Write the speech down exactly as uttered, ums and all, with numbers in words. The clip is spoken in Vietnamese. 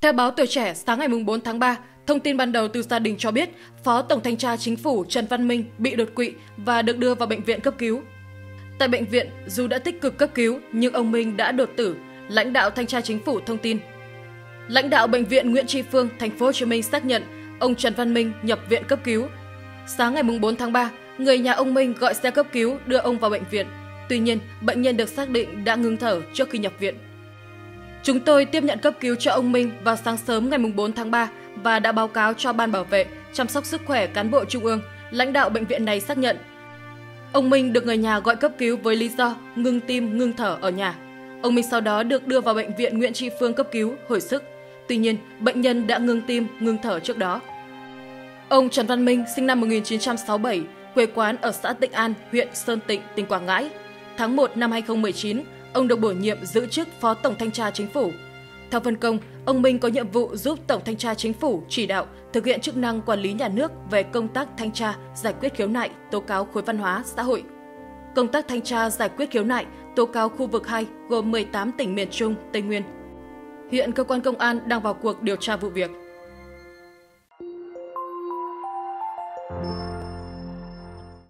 Theo báo Tuổi Trẻ, sáng ngày bốn tháng ba, thông tin ban đầu từ gia đình cho biết Phó Tổng Thanh tra Chính phủ Trần Văn Minh bị đột quỵ và được đưa vào bệnh viện cấp cứu. Tại bệnh viện, dù đã tích cực cấp cứu nhưng ông Minh đã đột tử, lãnh đạo Thanh tra Chính phủ thông tin. Lãnh đạo Bệnh viện Nguyễn Tri Phương, thành phố Hồ Chí Minh xác nhận ông Trần Văn Minh nhập viện cấp cứu. Sáng ngày bốn tháng ba, người nhà ông Minh gọi xe cấp cứu đưa ông vào bệnh viện. Tuy nhiên, bệnh nhân được xác định đã ngừng thở trước khi nhập viện. Chúng tôi tiếp nhận cấp cứu cho ông Minh vào sáng sớm ngày bốn tháng ba và đã báo cáo cho Ban Bảo vệ, Chăm sóc Sức khỏe Cán bộ Trung ương, lãnh đạo bệnh viện này xác nhận. Ông Minh được người nhà gọi cấp cứu với lý do ngừng tim, ngừng thở ở nhà. Ông Minh sau đó được đưa vào Bệnh viện Nguyễn Tri Phương cấp cứu, hồi sức. Tuy nhiên, bệnh nhân đã ngừng tim, ngừng thở trước đó. Ông Trần Văn Minh sinh năm một nghìn chín trăm sáu mươi bảy, quê quán ở xã Tịnh An, huyện Sơn Tịnh, tỉnh Quảng Ngãi. Tháng một năm hai nghìn không trăm mười chín, ông được bổ nhiệm giữ chức Phó Tổng Thanh tra Chính phủ. Theo phân công, ông Minh có nhiệm vụ giúp Tổng Thanh tra Chính phủ chỉ đạo thực hiện chức năng quản lý nhà nước về công tác thanh tra, giải quyết khiếu nại, tố cáo khối văn hóa, xã hội. Công tác thanh tra, giải quyết khiếu nại, tố cáo khu vực hai gồm mười tám tỉnh miền Trung, Tây Nguyên. Hiện cơ quan công an đang vào cuộc điều tra vụ việc.